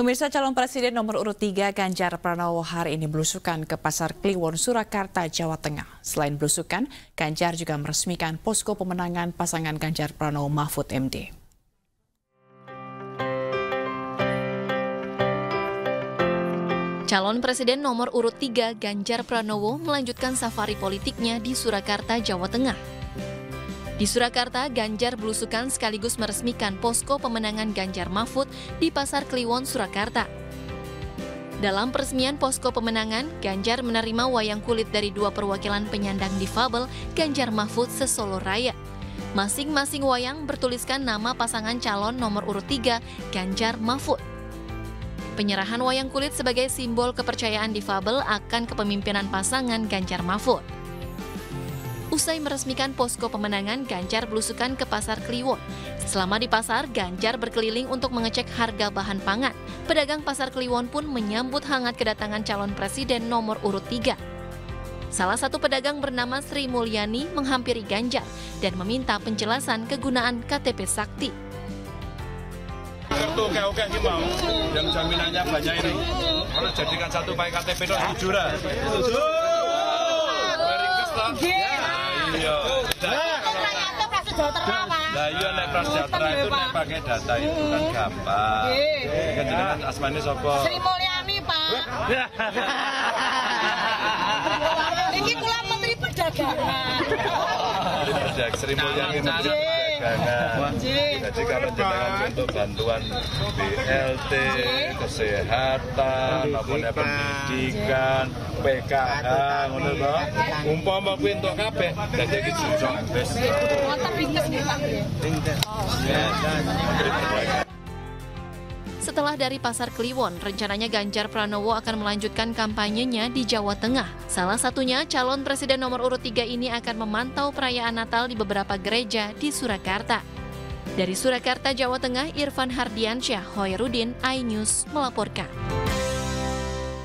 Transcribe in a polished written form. Pemirsa, calon presiden nomor urut 3 Ganjar Pranowo hari ini belusukan ke pasar Kliwon, Surakarta, Jawa Tengah. Selain belusukan, Ganjar juga meresmikan posko pemenangan pasangan Ganjar Pranowo Mahfud MD. Calon presiden nomor urut 3 Ganjar Pranowo melanjutkan safari politiknya di Surakarta, Jawa Tengah. Di Surakarta, Ganjar belusukan sekaligus meresmikan posko pemenangan Ganjar Mahfud di Pasar Kliwon, Surakarta. Dalam peresmian posko pemenangan, Ganjar menerima wayang kulit dari dua perwakilan penyandang difabel Ganjar Mahfud se-Solo Raya. Masing-masing wayang bertuliskan nama pasangan calon nomor urut 3 Ganjar Mahfud. Penyerahan wayang kulit sebagai simbol kepercayaan difabel akan kepemimpinan pasangan Ganjar Mahfud. Usai meresmikan posko pemenangan, Ganjar belusukan ke pasar Kliwon. Selama di pasar, Ganjar berkeliling untuk mengecek harga bahan pangan. Pedagang pasar Kliwon pun menyambut hangat kedatangan calon presiden nomor urut 3. Salah satu pedagang bernama Sri Mulyani menghampiri Ganjar dan meminta penjelasan kegunaan KTP sakti. Itu oke ini mau, yang jaminannya banyak ini. Kalau jadikan satu pakai KTP itu jujura. Iya. Nah, iya nek prasejahtera itu nek pakai data itu kan gampang. Jadikan asmane sapa? Sri Mulyani, Pak. Iki kula menteri pedagangan. Sri Mulyani menteri. Jadi kalau jenengan untuk bantuan BLT, kesehatan, maupun pendidikan, PKH, umpama kuwi entuk kabeh, dadi iki cocok. Setelah dari pasar Kliwon, rencananya Ganjar Pranowo akan melanjutkan kampanyenya di Jawa Tengah. Salah satunya, calon presiden nomor urut 3 ini akan memantau perayaan Natal di beberapa gereja di Surakarta. Dari Surakarta, Jawa Tengah, Irfan Hardian Syah Khoirudin, iNews melaporkan.